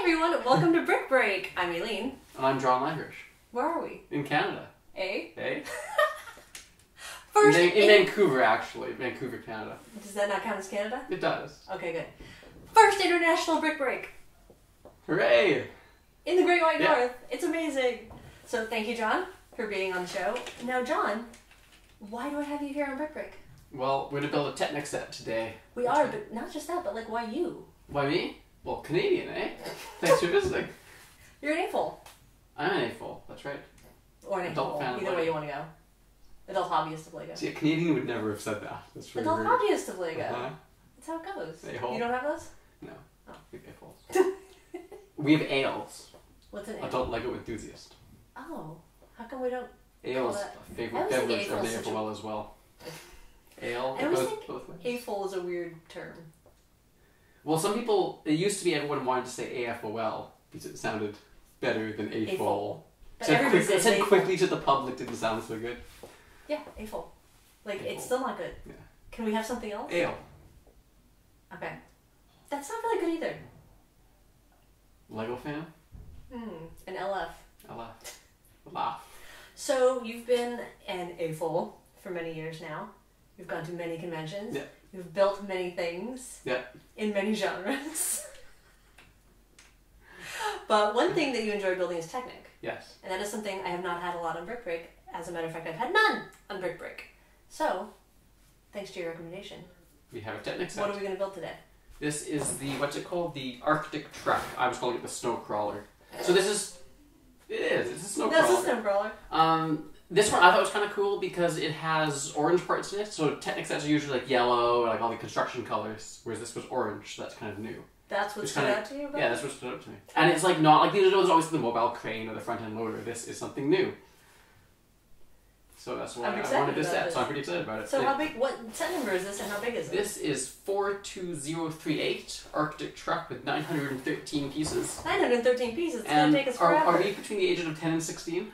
everyone, welcome to Brick Break. I'm Ayleen. And I'm John Langrish. Where are we? In Canada. Eh? Eh? First in Vancouver, actually. Vancouver, Canada. Does that not count as Canada? It does. Okay, good. First International Brick Break. Hooray! In the Great White North. It's amazing. So thank you, John, for being on the show. Now, John, why do I have you here on Brick Break? Well, we're going to build a Technic set today. We are, but not just that, but like, why you? Why me? Well, Canadian, eh? Thanks for visiting. You're an AFOL. I'm an AFOL, that's right. Or an adult AFOL, either way you want to go. Adult hobbyist of LEGO. See, a Canadian would never have said that. That's really adult weird. Hobbyist of LEGO. That's how it goes. AFOL. You don't have those? No. Oh. We have AFOLs. We have ALES. What's an AFOL? Adult LEGO enthusiast. Oh. How come we don't... ALES is a favorite beverage of the AFOL as well. Ale. I always think AFOL is a weird term. Well, some people... It used to be everyone wanted to say AFOL because it sounded better than AFOL. But so everybody said AFOL. Quickly to the public didn't sound so good. Yeah, AFOL. Like, AFOL. It's still not good. Yeah. Can we have something else? Ale. Okay. That's not really good either. Lego fan? An LF. LF. Laugh. So, you've been an AFOL for many years now. You've gone to many conventions. Yeah. You've built many things. Yeah. In many genres. But one thing that you enjoy building is Technic. Yes. And that is something I have not had a lot on Brick Break. As a matter of fact, I've had none on Brick Break. So, thanks to your recommendation, we have a Technic set. What are we going to build today? This is the, what's it called? The Arctic Truck. I was calling it the Snow Crawler. So this is, it's a Snow Crawler. That's a Snow Crawler. This one I thought was kind of cool because it has orange parts in it, so Technic sets are usually like yellow, like all the construction colors, whereas this was orange, so that's kind of new. That's what stood out to you about? Yeah, that's what stood out to me. And it's like not, like the other one's always the mobile crane or the front-end loader. This is something new. So that's why I wanted this set, so I'm pretty excited about it. So how big, what set number is this and how big is it? This is 42038 Arctic Truck with 913 pieces. 913 pieces? It's going to take us forever. Are we between the ages of 10 and 16?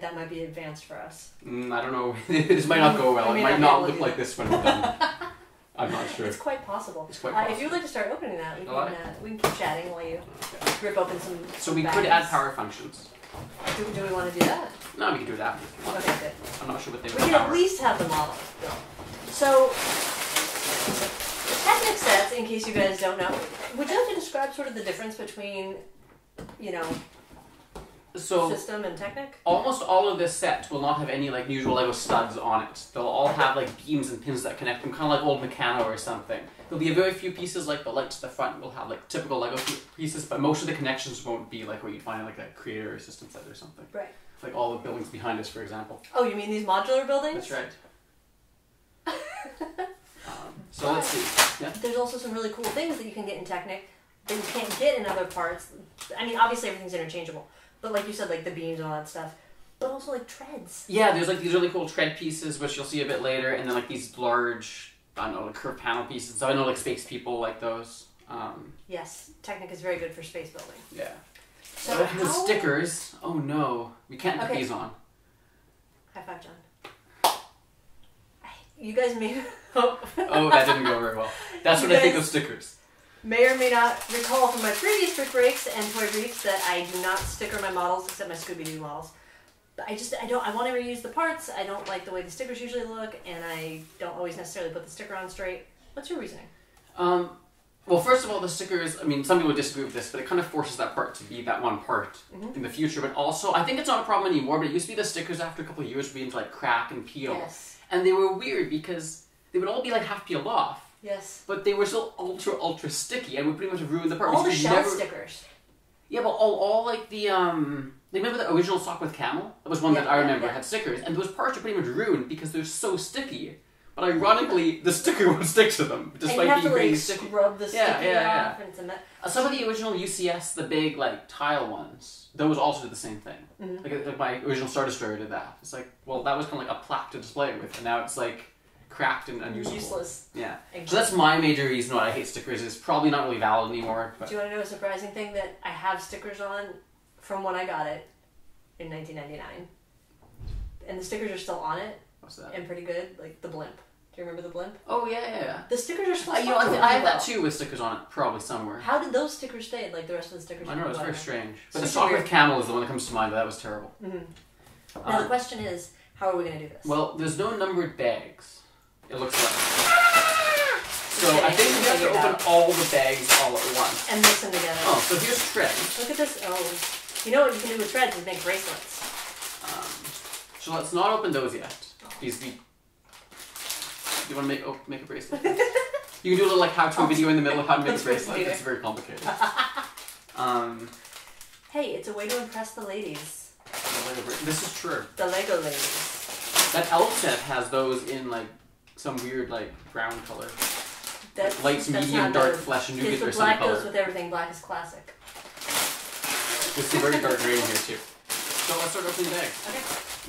That might be advanced for us. I don't know. This might not go well. I mean, it might not look like this when we're done. I'm not sure. It's quite possible. It's quite possible. If you'd like to start opening that, we can keep chatting while you rip open some So we could add power functions. Do we want to do that? No, we can do that. Okay, good. I'm not sure what they would do. We can at least have the model. So, Technic sets, in case you guys don't know, would you like to describe sort of the difference between, you know, system and Technic? Almost all of this set will not have any like usual LEGO studs on it. They'll all have like beams and pins that connect them, kind of like old Meccano or something. There'll be a very few pieces like the lights at the front will have like typical LEGO pieces, but most of the connections won't be like what you'd find in, like a creator or system set or something. Right. Like all the buildings behind us, for example. Oh, you mean these modular buildings? That's right. So let's see. Yeah? There's also some really cool things that you can get in Technic that you can't get in other parts. I mean, obviously everything's interchangeable. But like you said, like the beams and all that stuff, but also like treads. Yeah, there's like these really cool tread pieces, which you'll see a bit later, and then like these large, I don't know, like curved panel pieces. So I know like space people like those. Yes, Technic is very good for space building. Yeah. So the stickers. Oh no, we can't put these on. High five, John. You guys may. Oh, that didn't go very well. That's what I think of stickers. May or may not recall from my previous Brick Breaks and Toy Breaks that I do not sticker my models, except my Scooby-Doo models. But I want to reuse the parts, I don't like the way the stickers usually look, and I don't always necessarily put the sticker on straight. What's your reasoning? Well, first of all, the stickers, I mean, some people disagree with this, but it kind of forces that part to be that one part in the future. But also, I think it's not a problem anymore, but it used to be the stickers after a couple of years would be into like crack and peel. Yes. And they were weird because they would all be like half peeled off. Yes. But they were still ultra, ultra sticky and would pretty much ruin the part. All the shell stickers. Yeah, but all like the, remember the original sock with camel? That was one that I remember had stickers. And those parts are pretty much ruined because they're so sticky. But ironically, the sticker would stick to them, despite being really sticky. And you have to, like, scrub the sticker off. And some of the original UCS, the big, like, tile ones, those also did the same thing. Like, my original Star Destroyer did that. It's like, well, that was kind of like a plaque to display with, and now it's like... cracked and unusable. Useless. Yeah. Exactly. So that's my major reason why I hate stickers. It's probably not really valid anymore. But. Do you want to know a surprising thing that I have stickers on from when I got it in 1999? And the stickers are still on it. What's that? And pretty good. Like the blimp. Do you remember the blimp? Oh, yeah. The stickers are so I have that too with stickers on it, probably somewhere. How did those stickers stay? Like the rest of the stickers? I know, it's very strange. But the song with Camel is the one that comes to mind, but that was terrible. Mm-hmm. Now the question is, how are we going to do this? Well, there's no numbered bags, it looks like. So I think we have to open all the bags all at once. And mix them together. Oh, so here's threads. Look at this. Oh. You know what you can do with threads is make bracelets. So let's not open those yet. You want to make a bracelet? You can do a little like how-to video in the middle of how to make a bracelet. It's very complicated. Hey, it's a way to impress the ladies. This is true. The Lego ladies. That elf set has those in like some weird like brown color. That's, light, medium, dark, flesh, and nougat or some color. Black goes with everything. Black is classic. There's some very dark green in here too. So let's start opening bags. Okay.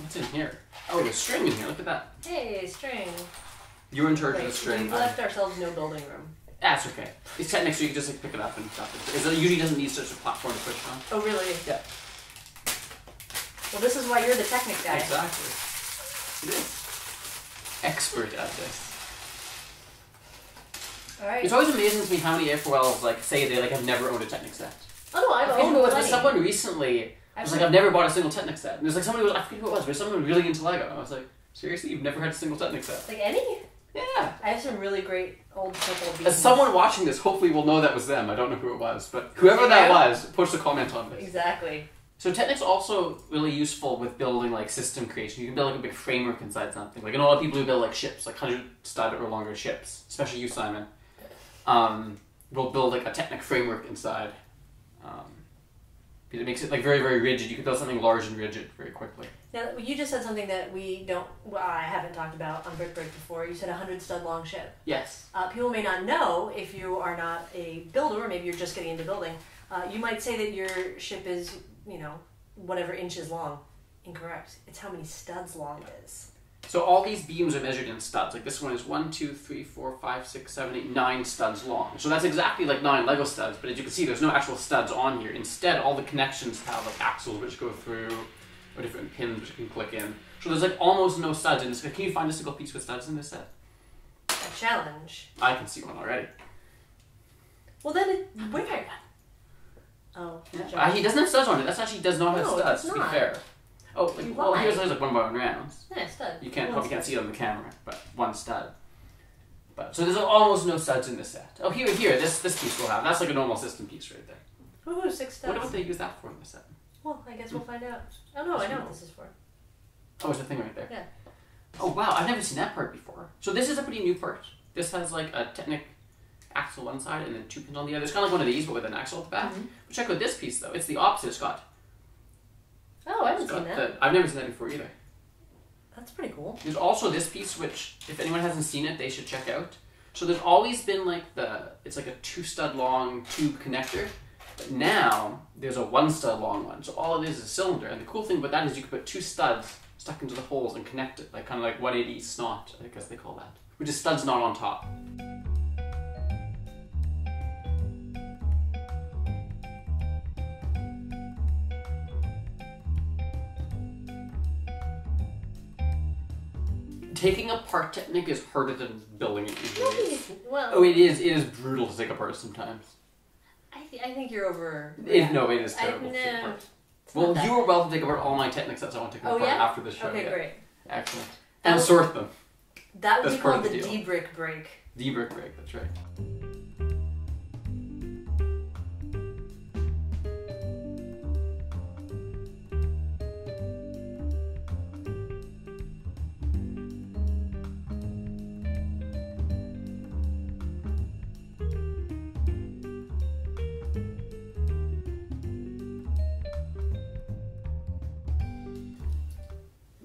What's in here? Oh, there's string in here. Look at that. Hey, string. You're in charge of the string. We've left ourselves no building room. That's okay. It's Technic, so you can just like, pick it up and drop it. It usually doesn't need such a platform to push on. Oh, really? Yeah. Well, this is why you're the Technic guy. Exactly. It is. Expert at this. All right. It's always amazing to me how many AFOLs like say they like have never owned a Technic set. Oh no, I've owned one. There's someone recently. I was like, I've never bought a single Technic set. And there's like somebody was, I forget who it was, but someone really into Lego. And I was like, seriously, you've never had a single Technic set? Like any? Yeah. I have some really great old simple. As someone watching this, hopefully will know that was them. I don't know who it was, but whoever that was, post a comment on this. Exactly. So Technic's also really useful with building like system creation. You can build like a big framework inside something. Like, and a lot of people who build like ships, like 100-stud or longer ships, especially you, Simon. We'll build like a Technic framework inside. It makes it like very, very rigid. You can build something large and rigid very quickly. Now, you just said something that we don't, I haven't talked about on Brick Break before. You said 100-stud long ship. Yes. People may not know, if you are not a builder, or maybe you're just getting into building, you might say that your ship is, you know, whatever inches long. Incorrect. It's how many studs long it is. So all these beams are measured in studs. Like this one is 9 studs long. So that's exactly like 9 Lego studs, but as you can see, there's no actual studs on here. Instead, all the connections have like axles which go through, or different pins which you can click in. So there's like almost no studs in this. Can you find a single piece with studs in this set? A challenge. I can see one already. Well then, where? Oh. Yeah. He doesn't have studs on it. That actually does not have studs, to be fair. Oh, like, well, here's like one by one rounds. Yeah, stud. You can't probably can't see it on the camera, but one stud. But so there's almost no studs in this set. Oh, here, this piece will have. That's like a normal system piece right there. Ooh, 6 studs. What do they use that for in the set? Well, I guess we'll find out. Oh no, I know what this is for. Oh, it's the thing right there. Yeah. Oh wow, I've never seen that part before. So this is a pretty new part. This has like a Technic axle on one side and then 2 pins on the other. It's kind of like one of these, but with an axle at the back. But check out this piece though. It's the opposite. It's got. Oh, I haven't seen that. I've never seen that before either. That's pretty cool. There's also this piece, which if anyone hasn't seen it, they should check out. So there's always been like it's like a 2-stud long tube connector, but now there's a 1-stud long one. So all it is a cylinder, and the cool thing about that is you can put 2 studs stuck into the holes and connect it, like kind of like 180 SNOT, I guess they call that, which is studs not on top. Taking apart Technic is harder than building it usually. Well, oh, it is. It is brutal to take apart sometimes. I think you're over. No, it is terrible to take apart. Well, you were welcome to take apart all my Technic sets. I want to take them apart after the show. Okay, great. Excellent. And sort them. That would be called the D-Brick Break. D-Brick Break, that's right.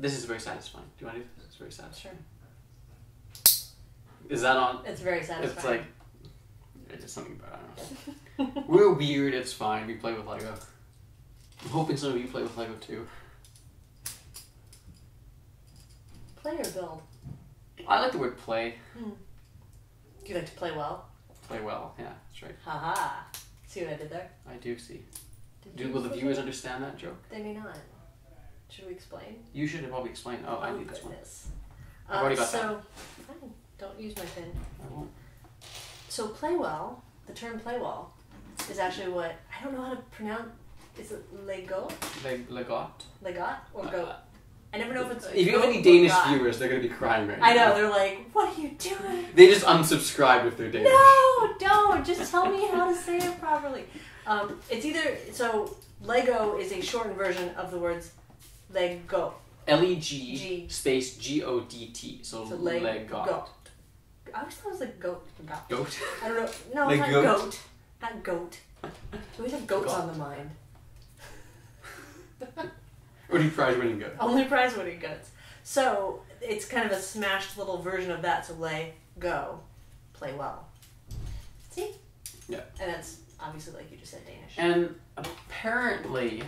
This is very satisfying. Do you want to do this? It's very satisfying. Sure. Is that on? It's very satisfying. It's like, it's just something about, I don't know. We're weird, it's fine. We play with Lego. I'm hoping some of you play with Lego too. Play or build? I like the word play. You like to play well? Play well, yeah, that's right. Haha. See what I did there? I do see. Will the viewers understand that joke? They may not. Should we explain? You should probably explain. Oh, I need this one. I've already got that. Fine. Don't use my pen. I won't. So Playwell, the term Playwell, is actually what, I don't know how to pronounce, is it Lego? Legot? Legot or goat? I never know if it's... If you have any Danish viewers, they're going to be crying right now. I know, they're like, what are you doing? They just unsubscribed if they're Danish. No, don't! Just tell me how to say it properly. It's either... So, Lego is a shortened version of the words Lego. L-E-G space G-O-D-T. So Legot. I always thought it was like goat. Goat? I don't know. No, it's not goat. Not goat. We always have goats on the mind. Only prize-winning goats. Only prize-winning goats. So it's kind of a smashed little version of that. So Lego, play well. See? Yeah. And that's obviously, like you just said, Danish. And apparently,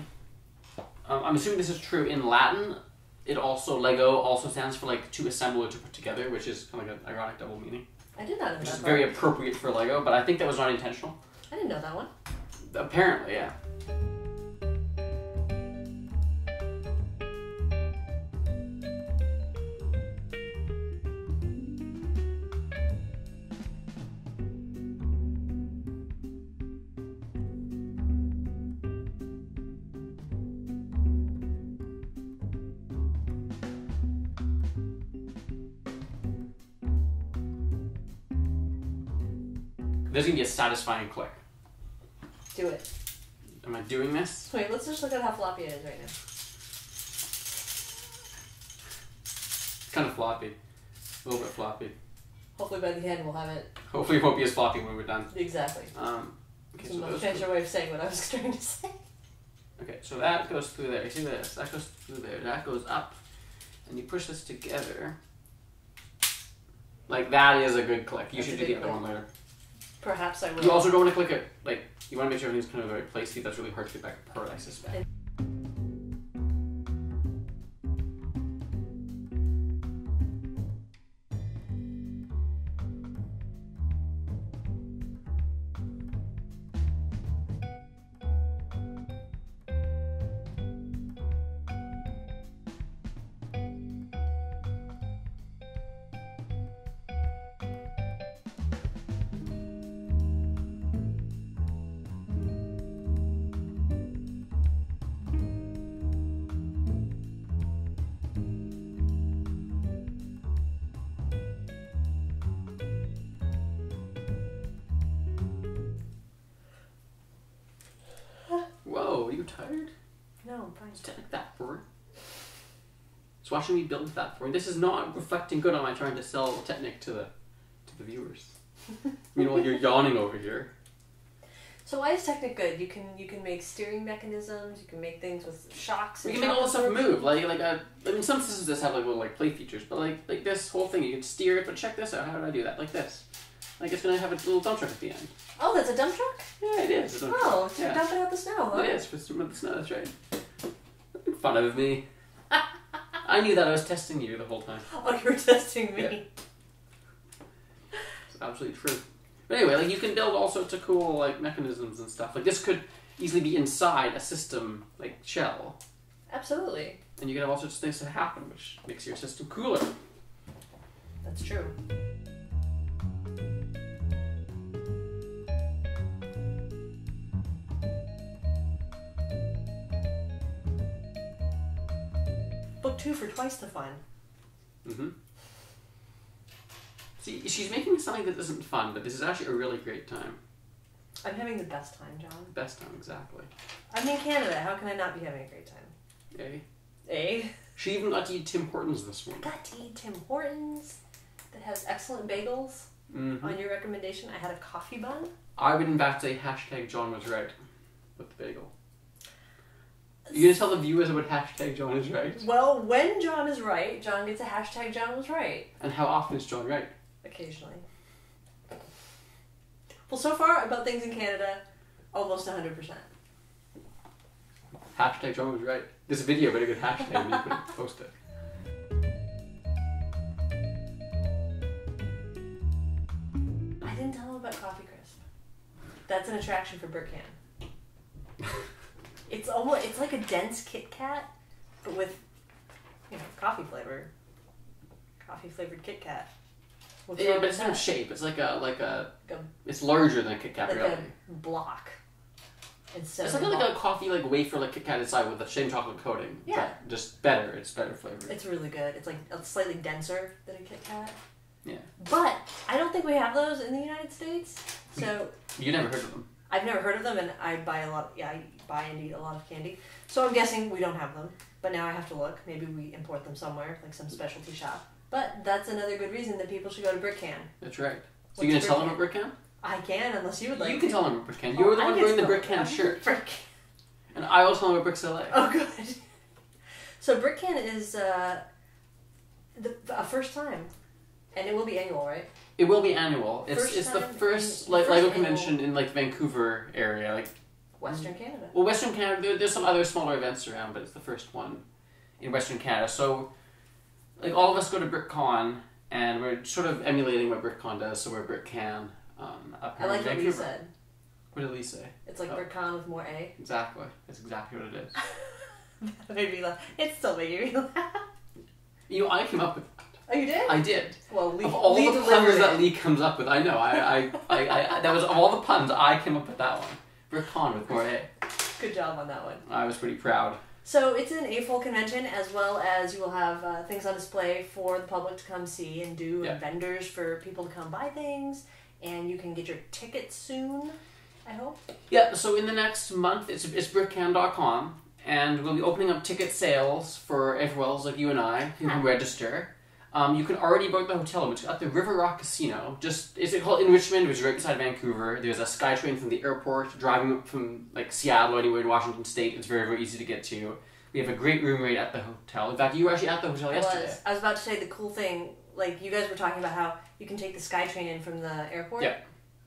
I'm assuming this is true in Latin. It also, Lego also stands for like to assemble or to put together, which is kind of like an ironic double meaning. I did not know that. Which is very appropriate for Lego, but I think that was not intentional. I didn't know that one. Apparently, yeah. There's gonna be a satisfying click. Do it. Am I doing this? Wait, let's just look at how floppy it is right now. It's kind of floppy. A little bit floppy. Hopefully by the end we'll have it. Hopefully it won't be as floppy when we're done. Exactly. Okay, so that's a fancy way of saying what I was trying to say. Okay, so that goes through there. You see this? That goes through there. That goes up. And you push this together. Like, that is a good click. You should do the other one later. Perhaps I will. You also don't want to click it. Like, you want to make sure everything's kind of the right place. See, that's really hard to get back apart, I suspect. So why should we build that for me? This is not reflecting good on my trying to sell Technic to the viewers. You know, you're yawning over here. So why is Technic good? You can make steering mechanisms. You can make things with shocks. You can make all this stuff move. I mean, some systems have like little play features, but like this whole thing you can steer it. But check this out. How did I do that? Like this. Like it's gonna have a little dump truck at the end. Oh, that's a dump truck. Yeah, it is. Oh, it's dumping out the snow. Huh? It is for the snow. That's right. Make fun of me. I knew that. I was testing you the whole time. Oh, you were testing me. Yeah. It's absolutely true. But anyway, you can build all sorts of cool, mechanisms and stuff. This could easily be inside a system, shell. Absolutely. And you can have all sorts of things that happen, which makes your system cooler. That's true. Book two for twice the fun. Mm-hmm. See, she's making something that isn't fun, but this is actually a really great time. I'm having the best time, John. Best time, exactly. I'm in Canada. How can I not be having a great time? Eh? Eh? She even got to eat Tim Hortons this morning. I got to eat Tim Hortons that has excellent bagels. Mm-hmm. On your recommendation, I had a coffee bun. I would in fact say hashtag John was right with the bagel. You're going to tell the viewers about hashtag John is right? Well, when John is right, John gets a hashtag John was right. And how often is John right? Occasionally. Well, so far, about things in Canada, almost 100%. Hashtag John was right. This video better get hashtag and you can post it. I didn't tell them about Coffee Crisp. That's an attraction for BrickCan. It's almost, it's like a dense Kit Kat, but with, coffee flavored Kit Kat. What's wrong with that? No shape. It's like a it's larger than a Kit Kat, like really. A block. Instead it's like a coffee wafer Kit Kat inside with the same chocolate coating. Yeah. But just better. It's better flavored. It's really good. It's like slightly denser than a Kit Kat. Yeah. But I don't think we have those in the United States. So you never heard of them. I've never heard of them, and I buy a lot. Yeah, I buy and eat a lot of candy. So I'm guessing we don't have them. But now I have to look. Maybe we import them somewhere, like some specialty shop. But that's another good reason that people should go to BrickCan. That's right. So you gonna tell them about BrickCan? I can, unless you would like. You can tell them about BrickCan. You were the one wearing the BrickCan shirt. And I will tell them about Bricks LA. Oh, good. So BrickCan is the first time. And it will be annual, right? It will be annual. It's the first LEGO convention in Vancouver area, Western Canada. Well, Western Canada. There's some other smaller events around, but it's the first one in Western Canada. So, all of us go to BrickCon, and we're sort of emulating what BrickCon does. So we're BrickCan. Up here in Vancouver. What you said. What did Lee say? It's BrickCon with more A. Exactly. That's exactly what it is. That made me laugh. It's still making me laugh. You know, I came up with. Oh, you did? I did. Well, Lee, of all Lee the puns that Lee comes up with, I know. I that was of all the puns, I came up with that one. BrickCon with more A. Good job on that one. I was pretty proud. So it's an AFOL convention, as well as you will have things on display for the public to come see and do, and vendors for people to come buy things, and you can get your tickets soon, I hope. Yeah, so in the next month, it's brickcan.com, and we'll be opening up ticket sales for AFOLs like you and I who can register. You can already book the hotel, which is at the River Rock Casino. It's called in Richmond, which is right beside Vancouver. There's a SkyTrain from the airport, driving from Seattle, anywhere in Washington State. It's very, very easy to get to. We have a great room rate at the hotel. In fact, you were actually at the hotel yesterday. I was about to say the cool thing, you guys were talking about how you can take the SkyTrain in from the airport. Yeah.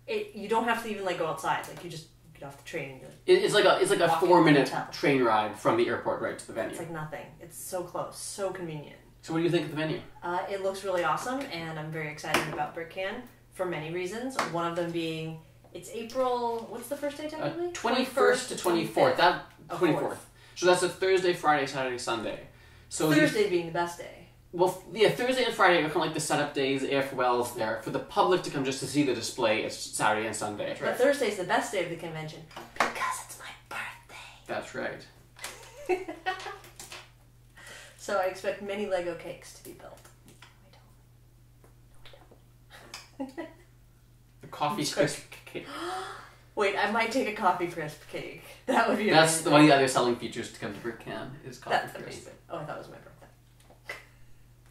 You don't have to even go outside. You just get off the train. And it's like a 4-minute train ride from the airport right to the venue. It's like nothing. It's so close, so convenient. So what do you think of the venue? It looks really awesome, and I'm very excited about BrickCan for many reasons. One of them being, it's April, what's the first day technically? 21st to 24th. 24th. So that's a Thursday, Friday, Saturday, Sunday. So Thursday being the best day. Well, yeah, Thursday and Friday are kind of the setup days, AFOLs there, for the public to come just to see the display. It's Saturday and Sunday. Right? But Thursday's the best day of the convention because it's my birthday. That's right. So I expect many LEGO cakes to be built. No, I don't. The coffee crisp cake. Wait, I might take a coffee crisp cake. That would be amazing. That's one of the other selling features to come to BrickCan is coffee crisp. That's amazing. Oh, I thought it was my birthday.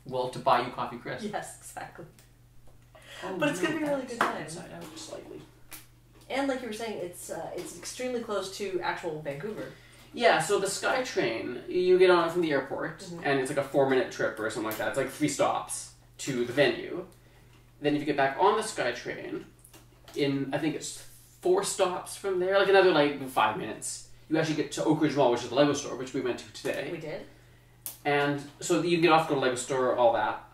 Well, to buy you coffee crisp. Yes, exactly. Oh, but it's going to be a really good time. Inside out slightly. And like you were saying, it's extremely close to actual Vancouver. Yeah, so the SkyTrain, you get on from the airport, and it's a 4-minute trip or something like that. It's 3 stops to the venue. Then if you get back on the SkyTrain, I think it's 4 stops from there, another 5 minutes, you actually get to Oak Ridge Mall, which is the LEGO store, which we went to today. We did. And so you get off, go to the LEGO store, all that.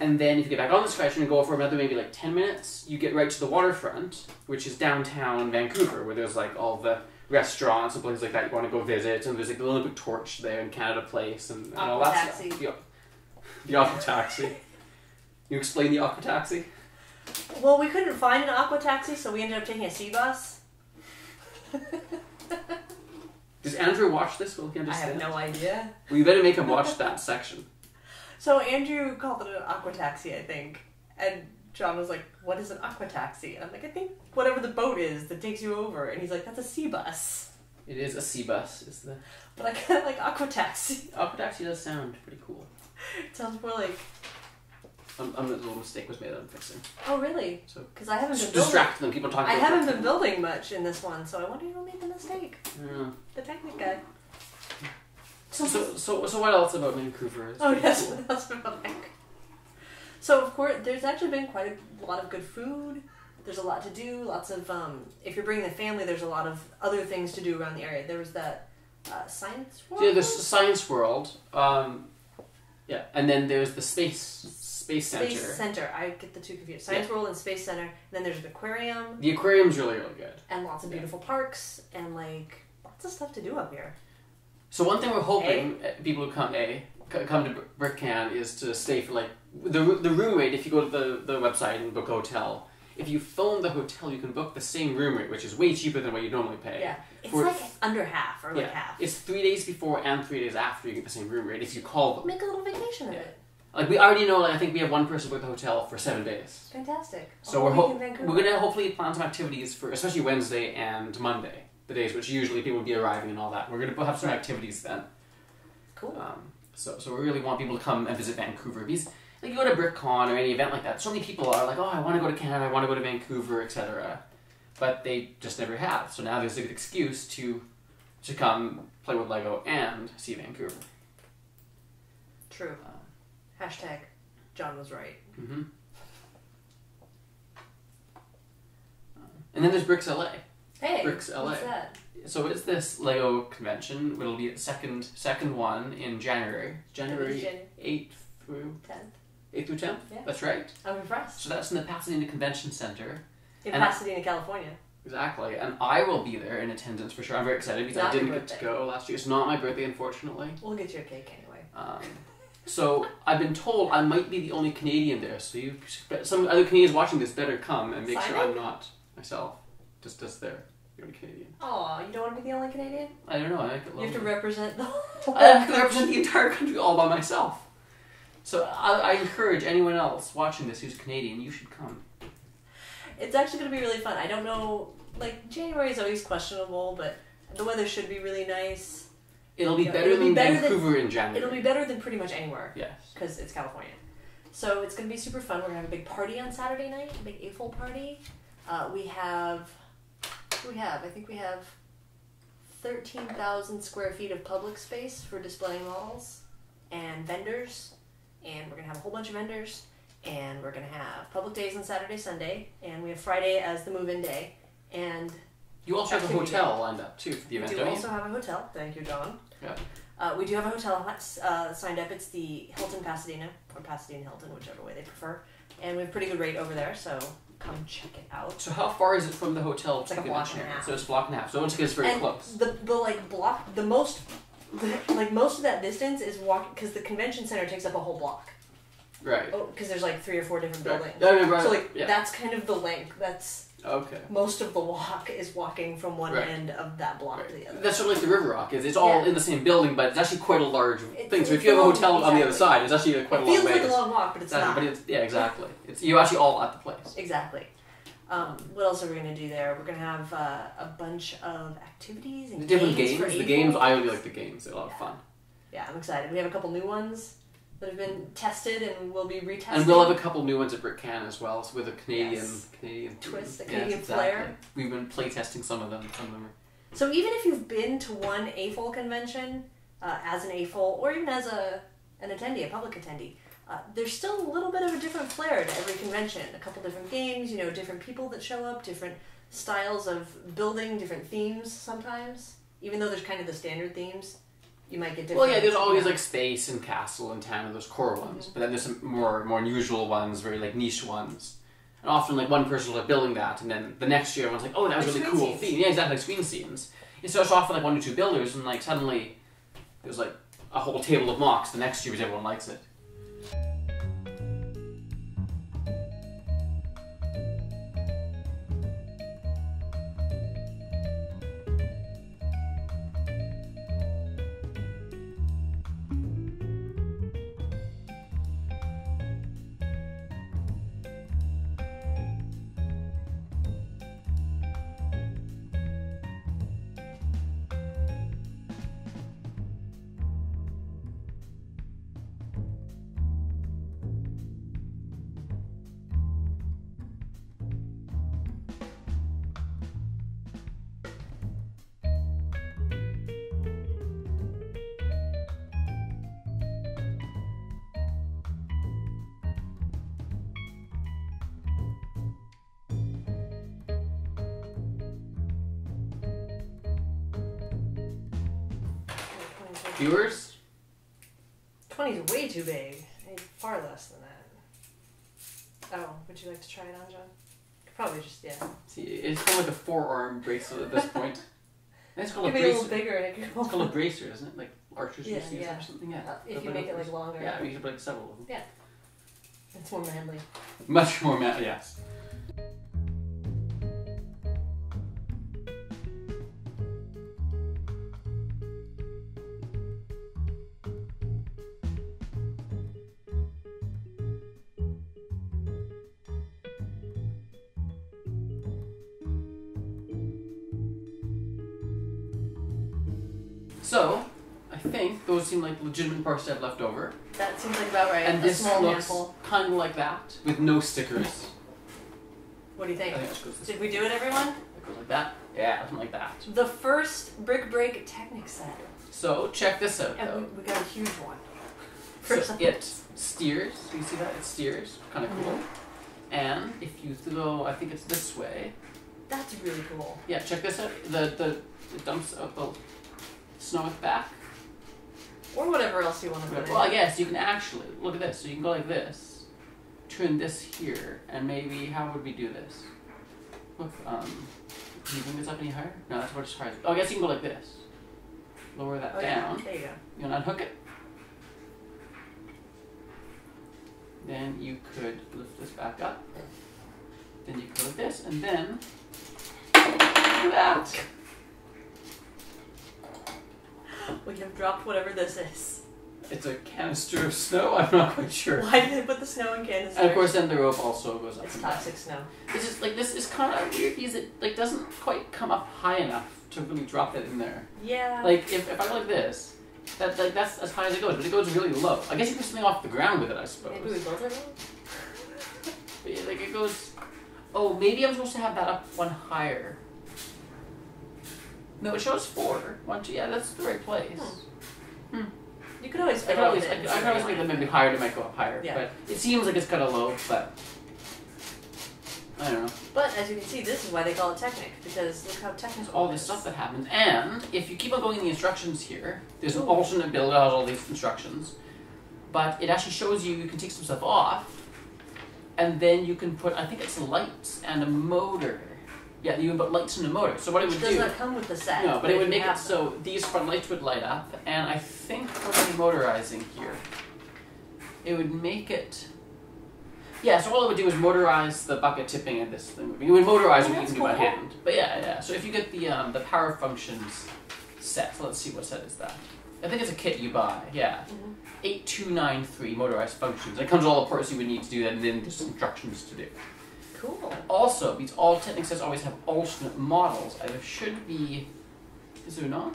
And then if you get back on the SkyTrain and go for another maybe 10 minutes, you get right to the waterfront, which is downtown Vancouver, where there's all the restaurants and places like that you want to go visit, and there's the Olympic Torch there in Canada Place and all that taxi. Stuff. The aqua taxi. You explain the aqua taxi? Well, we couldn't find an aqua taxi, so we ended up taking a sea bus. Does Andrew watch this? Will he understand? I have no idea. We better make him watch that section. So Andrew called it an aqua taxi, I think, and John was like, what is an aqua taxi? And I'm like, I think whatever the boat is that takes you over. And he's like, that's a sea bus. It is a sea bus. But I kind of like aqua taxi. Aqua taxi does sound pretty cool. It sounds more like... A little mistake was made that I'm fixing. Oh, really? Because I haven't been distract them. People talking. I haven't been building much in this one, so I wonder who made the mistake. Yeah. The Technic guy. So what else about Vancouver? Oh, yes, cool. What else about Vancouver? So, of course, there's actually been quite a lot of good food. There's a lot to do. Lots of, if you're bringing the family, there's a lot of other things to do around the area. There was that Science World? Yeah, there's Science World. Yeah, and then there's the Space Center. Space Center. I get the two confused. Science World and Space Center. And then there's an aquarium. The aquarium's really, really good. And lots of beautiful parks and, lots of stuff to do up here. So one thing we're hoping people who come come to BrickCan is to stay for like the room rate. If you go to the website and book a hotel, if you phone the hotel, you can book the same room rate, which is way cheaper than what you normally pay. Yeah, it's for, like under half or like half. It's 3 days before and 3 days after you get the same room rate if you call them. Make a little vacation of it. Like we already know, like, I think we have one person booked the hotel for 7 days. Fantastic. So we're gonna hopefully plan some activities for especially Wednesday and Monday, the days which usually people would be arriving and all that. We're gonna have some activities then. Cool. So we really want people to come and visit Vancouver. Because like you go to BrickCon or any event like that, so many people are like, oh, I want to go to Canada, I want to go to Vancouver, etc. But they just never have. So now there's a good excuse to come play with LEGO and see Vancouver. True. Hashtag John was right. Mm-hmm. And then there's Bricks LA. Hey, Bricks LA. What's that? So it's this LEGO convention. It'll be its second one in January. January 8th through 10th. 8th through 10th? Yeah. That's right. I'm impressed. So that's in the Pasadena Convention Center. In Pasadena, California. Exactly. And I will be there in attendance for sure. I'm very excited because I didn't get to go last year. It's not my birthday, unfortunately. We'll get you a cake anyway. So I've been told I might be the only Canadian there. So you, some other Canadians watching this better come and make sure I'm not myself. Just there. You're a Canadian. Oh, you don't want to be the only Canadian? I don't know. I could love you have to represent the whole I have to represent the entire country all by myself. So I encourage anyone else watching this who's Canadian, you should come. It's actually going to be really fun. I don't know, like, January is always questionable, but the weather should be really nice. It'll be better than Vancouver in January. It'll be better than pretty much anywhere. Yes. Because it's California. So it's going to be super fun. We're going to have a big party on Saturday night, a big AFOL party. I think we have 13,000 square feet of public space for displaying malls and vendors, and we're going to have a whole bunch of vendors, and we're going to have public days on Saturday, Sunday, and we have Friday as the move-in day. And you also have a hotel lined up too for the event. We also have a hotel. Thank you, John. Yeah. We do have a hotel signed up. It's the Hilton Pasadena or Pasadena Hilton, whichever way they prefer, and we have a pretty good rate over there. So come check it out. So how far is it from the hotel? It's like a block and a half. So it's a block and a half. So once it gets very close. Most of that distance is walking because the convention center takes up a whole block. Right. Oh, because there's like 3 or 4 different buildings. Right. So like that's kind of the length. That's okay. Most of the walk is walking from one end of that block to the other. That's sort of like the River Rock is. It's all in the same building, but it's actually quite a large thing. So if you have a hotel on the other side, it's actually quite a long way. It feels like a long walk, but it's not. But it's, yeah, exactly. It's you're actually all at the place. Exactly. What else are we going to do there? We're going to have a bunch of activities and different games. The games, I really like the games. They're a lot of fun. Yeah, I'm excited. We have a couple new ones that have been tested and will be retested. And we'll have a couple new ones at BrickCan as well, so with a Canadian twist, a Canadian flair. Exactly. We've been playtesting some of them. So even if you've been to one AFOL convention, as an AFOL, or even as an attendee, a public attendee, there's still a little bit of a different flair to every convention. A couple different games, you know, different people that show up, different styles of building, different themes sometimes. Even though there's kind of the standard themes, you might get different. Well, yeah, there's always like space and castle and town and those core ones, but then there's some more unusual ones, very like niche ones, and often like one person will be building that, and then the next year everyone's like, oh, that was really cool theme. Yeah, exactly, like screen scenes. And so it's often like 1 or 2 builders, and like suddenly there's like a whole table of mocks the next year because everyone likes it. Viewers? 20 is way too big. I need far less than that. Oh, would you like to try it on, John? Probably just, yeah. See, it's kind of like a forearm bracelet at this point. It's called a little bigger. It's called a bracer, isn't it? Like archer's bracer or something. Yeah. If you make it like longer. Yeah, you should put like several of them. Yeah. It's more manly. Much more manly. Yes. So, I think those seem like legitimate parts to have left over. That seems like about right. And this looks kind of like that, with no stickers. What do you think? Did we do it, everyone? It goes like that. Yeah, something like that. The first Brick Break Technic set. So, check this out, though. We got a huge one. So it steers. Do you see that? It steers. Kind of cool. And if you go, I think it's this way. That's really cool. Yeah, check this out. It dumps out the snow at the back. Or whatever else you want to put in. Well, I guess you can actually, look at this. So you can go like this, turn this here, and maybe, how would we do this? Look, do you think it's up any higher? No, that's what it's hard. Oh, I guess you can go like this. Lower that down. Yeah. There you go. You want to unhook it? Then you could lift this back up. Then you could go like this, and then, look at that. We have dropped whatever this is. It's a canister of snow? I'm not quite sure. Why did they put the snow in canisters? And of course then the rope also goes up. It's toxic snow. It's just like, this is kind of weird because it like doesn't quite come up high enough to really drop it in there. Yeah. Like if I go like this, that's as high as it goes, but it goes really low. I guess you can something off the ground with it, I suppose. Maybe we built it low? Like it goes, oh, maybe I'm supposed to have that up one higher. No, it shows 4. 1, 2, yeah, that's the right place. Hmm. You could always fit it. I could always make them maybe higher, it might go up higher. Yeah. But it seems like it's kind of low, but I don't know. But as you can see, this is why they call it Technic, because look how technical it's all this stuff that happens. And if you keep on going in the instructions here, there's an alternate build out of all these instructions. But it actually shows you can take some stuff off, and then you can put, I think it's lights and a motor. Yeah, you can put lights in the motor. So what it would do... It does not come with the set. No, but it would make it so these front lights would light up, and I think we're motorizing here. It would make it... Yeah, so all it would do is motorize the bucket tipping and this thing. You would motorize what you can do by hand. But yeah. So if you get the power functions set, so let's see what set is that. I think it's a kit you buy, yeah. 8293 motorized functions. It comes with all the parts you would need to do that, and then just instructions to do. Cool. Also, these all Technic sets always have alternate models. There should be... Is there not?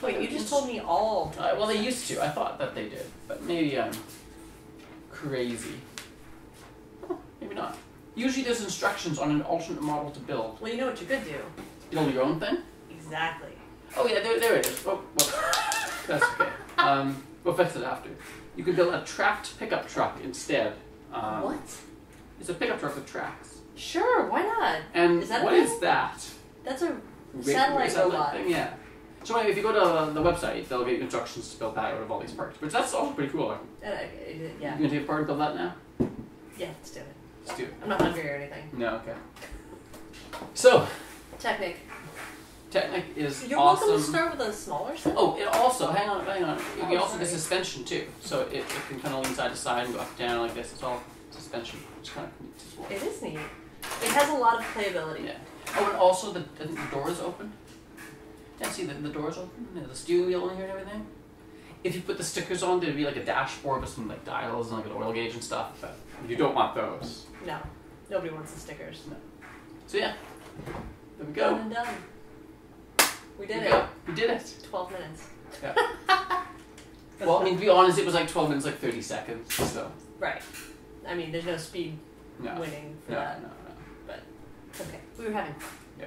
Wait, you just told me all. Well, they used to. I thought that they did. But maybe I'm crazy. Huh, maybe not. Usually there's instructions on an alternate model to build. Well, you know what you could do. Build your own thing? Exactly. Oh, yeah, there it is. Oh, well, that's okay. We'll fix it after. You could build a tracked pickup truck instead. What? It's a pickup truck with tracks. Sure, why not? And what is that? That's a satellite robot. Thing? Yeah. So if you go to the website, they'll give you instructions to build that out of all these parts. But that's also pretty cool. Yeah. You gonna take a part and build that now? Yeah, let's do it. Let's do it. I'm not hungry or anything. No, okay. So. Technic. Technic is You're awesome. Welcome to start with a smaller set. Oh, it also, hang on. You can also get suspension too. So it can kind of lean side to side and go up and down like this. It's all suspension. It's kind of neat as well. It is neat. It has a lot of playability. Yeah. Oh, and also the door is open. Yeah, see the door's open. There's the steering wheel in here and everything. If you put the stickers on, there'd be like a dashboard with some like dials and like an oil gauge and stuff. But you don't want those. No, nobody wants the stickers. No. So yeah, there we go. Done and done. We did it. We did it. 12 minutes. Yeah. Well, I mean, to be honest, it was like 12 minutes, like 30 seconds. So. Right. I mean, there's no speed winning for that. No. But, okay. We were having fun. Yeah.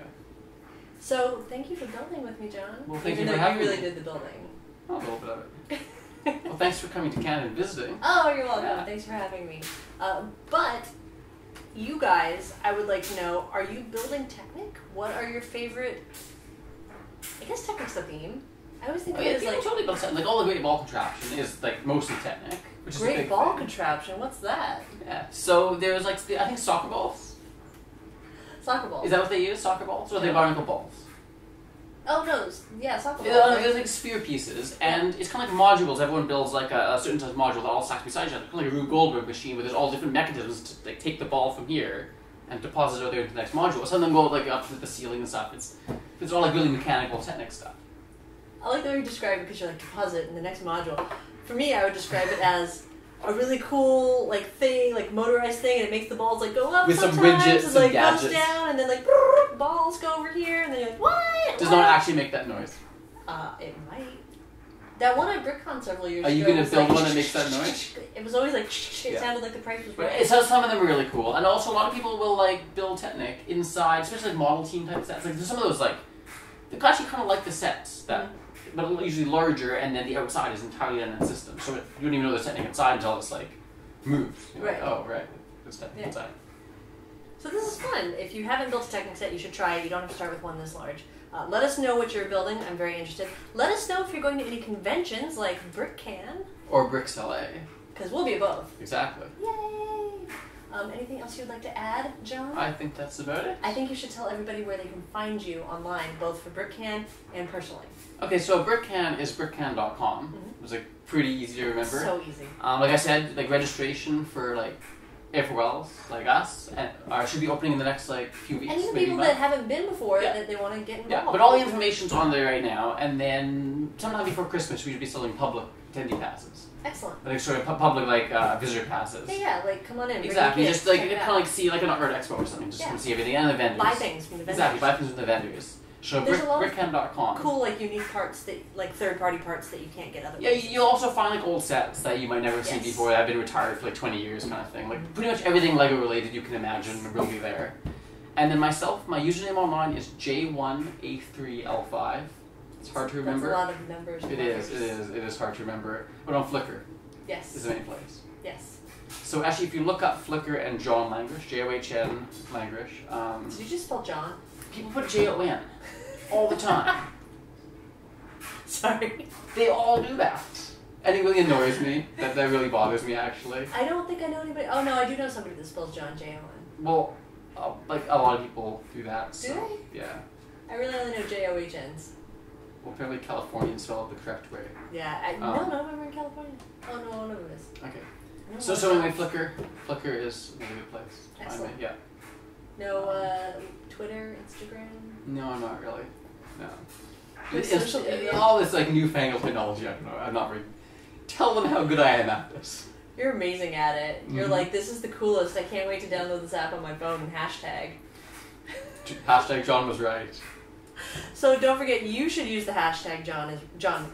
So, thank you for building with me, John. Well, thank you for having me. You really did the building. I'll build it. Well, thanks for coming to Canada and visiting. Oh, you're welcome. Yeah. Thanks for having me. But, you guys, I would like to know, are you building Technic? What are your favorite... I guess Technic's the theme. I always think it is like... totally build Technic. Like, all the Great Ball Contraption is, like, mostly Technic. Great ball contraption. What's that? Yeah. So there's like I think soccer balls. Soccer balls. Is that what they use? Soccer balls, or are they barnacle balls? Oh, no, yeah, soccer balls. There's like sphere pieces, and it's kind of like modules. Everyone builds like a certain size module that all stacks beside each other. It's kind of like a Rube Goldberg machine where there's all different mechanisms to like take the ball from here and deposit it over there into the next module. Some of them go like up to the ceiling and stuff. It's all like really mechanical Technic stuff. I like the way you describe it because you're like deposit in the next module. For me, I would describe it as a really cool like thing, like motorized thing, and it makes the balls like go up with some widgets and like goes down, and then like brrr, balls go over here, and then you're like, what? Does not actually make that noise. It might. That one at BrickCon several years ago. Are you going to build one that makes that noise? It was always like it sounded like the price was right. So some of them are really cool, and also a lot of people will like build Technic inside, especially like model team type sets. Like there's some of those like they actually kind of like the sets that. But usually larger, and then the outside is entirely on that system. So you don't even know there's Technic inside until it's like moved. You're right. Like, oh, right. There's Technic inside. So this is fun. If you haven't built a Technic set, you should try it. You don't have to start with one this large. Let us know what you're building. I'm very interested. Let us know if you're going to any conventions like BrickCan or Bricks LA. Because we'll be at both. Exactly. Yay! Anything else you'd like to add, John? I think that's about it. I think you should tell everybody where they can find you online, both for BrickCan and personally. Okay, so BrickCan is brickcan.com. Mm-hmm. It was like pretty easy to remember. So easy. Like I said, like registration for like AFOLs like us should be opening in the next like few weeks. And even people that haven't been before that they want to get involved. Yeah, but all the information's on there right now. And then sometime before Christmas, we should be selling public attendee passes. Excellent. Like sort of public like visitor passes. Yeah, like come on in. Exactly. You just like kind of like see like an art expo or something. Just come see everything and the vendors. Buy things from the vendors. Exactly. Buy things from the vendors. So BrickCan.com. Cool, like unique parts that, like third-party parts that you can't get otherwise. Yeah, you'll also find like old sets that you might never see before. I've been retired for like 20 years, kind of thing. Like pretty much everything Lego related you can imagine will be there. And then myself, my username online is J1A3L5. It's hard to remember. That's a lot of numbers. It is hard to remember. But on Flickr. Yes. Is the main place. Yes. So actually, if you look up Flickr and John Langrish, J-O-H-N Langrish. Did you just spell John? People put J-O-N all the time. Sorry. They all do that. And it really annoys me. That really bothers me, actually. I don't think I know anybody. Oh, no, I do know somebody that spells John J-O-N. Well, like a lot of people do that. So, do they? Yeah. I really only know J-O-H-Ns. Well, apparently Californians spell it the correct way. Yeah. No, I'm in California. Oh, no, none of it is. Okay. No, so anyway, Flickr is a good place. Excellent. Yeah. No, Twitter, Instagram? No, not really. No. All this like newfangled technology, I don't know. I'm not very... Tell them how good I am at this. You're amazing at it. You're like, this is the coolest. I can't wait to download this app on my phone and hashtag. Hashtag John was right. So don't forget, you should use the hashtag John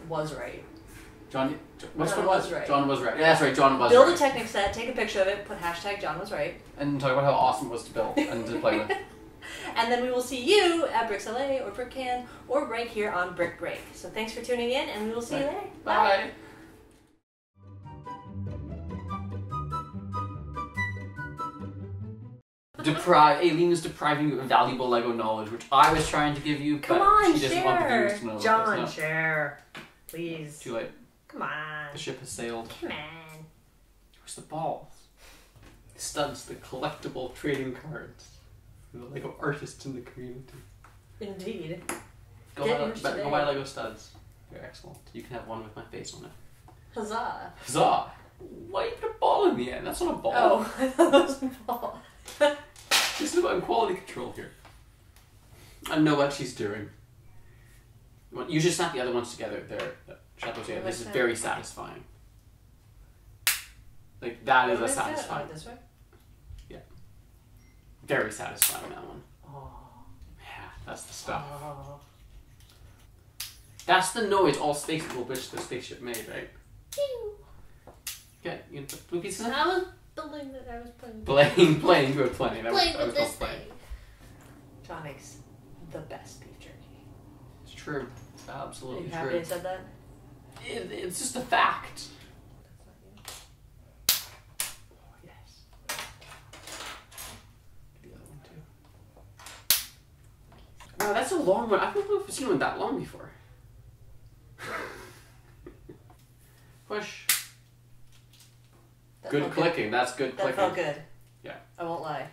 was right. John was right. Yeah, that's right, John was right. Build a Technic set, take a picture of it, put hashtag John was right. And talk about how awesome it was to build and to play with. And then we will see you at Bricks LA or BrickCan or right here on Brick Break. So thanks for tuning in, and we will see you later. Bye. Bye. Ayleen is depriving you of valuable Lego knowledge, which I was trying to give you, but she doesn't want the viewers to know. John, share. Please. Too late. Come on. The ship has sailed. Come on. Where's the balls? The studs, the collectible trading cards. The Lego artists in the community. Indeed. Go buy Lego studs. They're excellent. You can have one with my face on it. Huzzah. Huzzah. Why even a ball in the end? That's not a ball. Oh, I thought that was a ball. This is about quality control here. I know what she's doing. You should snap the other ones together. This is very satisfying. Like, that is a satisfying. This way? Yeah. Very satisfying, that one. Oh. Yeah, that's the stuff. Oh. That's the noise all space people wish the spaceship made, right? Pew. Okay, you gonna put blue pieces in? I was building that, I was playing. Playing, you were playing. I was playing. John makes the best beef jerky. It's true. It's absolutely true. Are you happy I said that? It's just a fact. That's not you. Oh, yes. Do the other one too. Wow, that's a long one. I don't know if I've seen one that long before. Push. Good clicking. That's good clicking. That felt good. Yeah. I won't lie.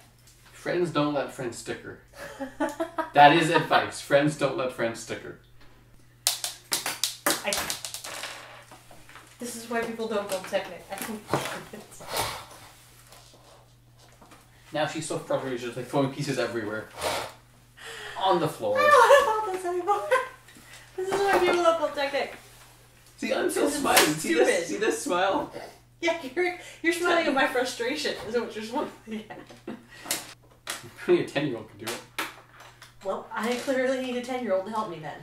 Friends don't let friends sticker. That is advice. Friends don't let friends sticker. This is why people don't build Technic. I can believe it. Now she's so frustrated, she's like throwing pieces everywhere. On the floor. I don't want to build this anymore. This is why people don't build Technic. See, I'm so smiling. See this smile? Yeah, you're smiling at my frustration. Is that what you're smiling at? Only a 10-year-old could do it. Well, I clearly need a 10-year-old to help me then.